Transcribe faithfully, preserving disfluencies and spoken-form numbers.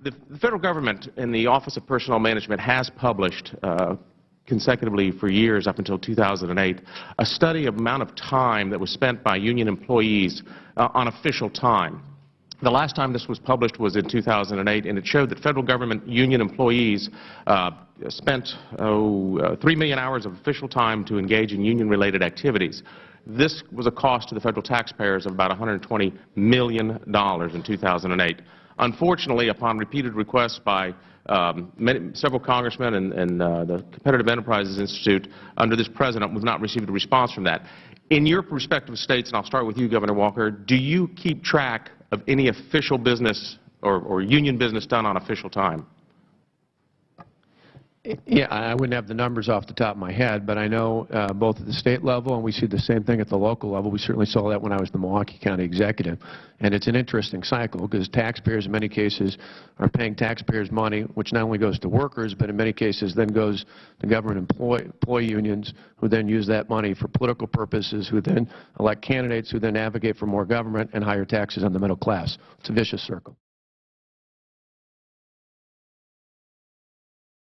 The federal government and the Office of Personnel Management has published uh, consecutively for years up until two thousand eight a study of amount of time that was spent by union employees uh, on official time. The last time this was published was in two thousand eight, and it showed that federal government union employees uh, spent oh, uh, three million hours of official time to engage in union-related activities. This was a cost to the federal taxpayers of about one hundred twenty million dollars in two thousand eight. Unfortunately, upon repeated requests by um, many, several congressmen and, and uh, the Competitive Enterprise Institute under this president, we've not received a response from that. In your respective states, and I'll start with you, Governor Walker, do you keep track of any official business or, or union business done on official time? Yeah, I wouldn't have the numbers off the top of my head, but I know uh, both at the state level, and we see the same thing at the local level. We certainly saw that when I was the Milwaukee County Executive. And it's an interesting cycle because taxpayers in many cases are paying taxpayers money, which not only goes to workers, but in many cases then goes to government employee, employee unions, who then use that money for political purposes, who then elect candidates, who then advocate for more government and higher taxes on the middle class. It's a vicious circle.